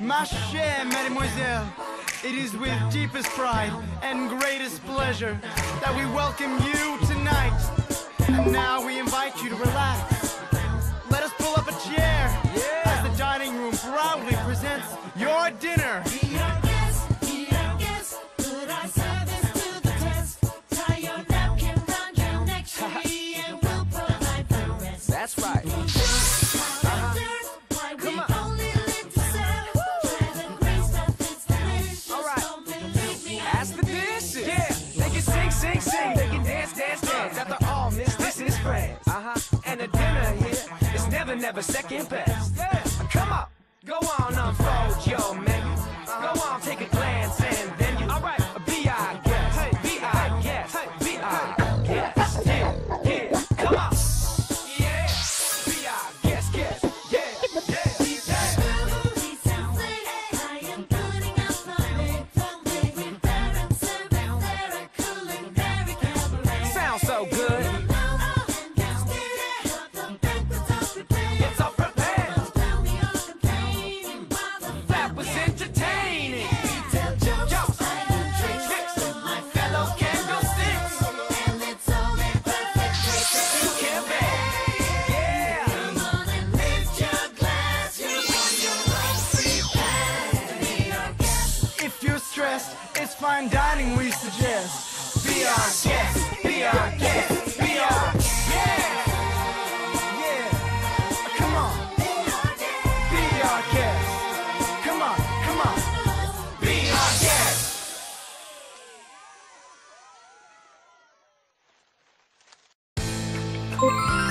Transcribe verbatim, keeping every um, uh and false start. Ma chère mademoiselle, it is with deepest pride and greatest pleasure that we welcome you tonight. And now we invite you to relax. Let us pull up a chair as the dining room proudly presents your dinner. That's right. Uh-huh. Come on. All right. As for this, yeah, they can sing, sing, sing. They can dance, dance, dance. After all, miss, this is France. Uh-huh. And a dinner here is never, never second best. Yeah. Come on, go on, unfold your menu. Go on, take a glance and then you. All right, be our guest. Hey, be our guest. Hey, be our guest. Yeah, yeah. Come on. It's fine dining we suggest. Be our guest, be our guest, be our guest. Yeah, yeah. Come on, be our guest. Come on, come on, be our guest. Be our guest.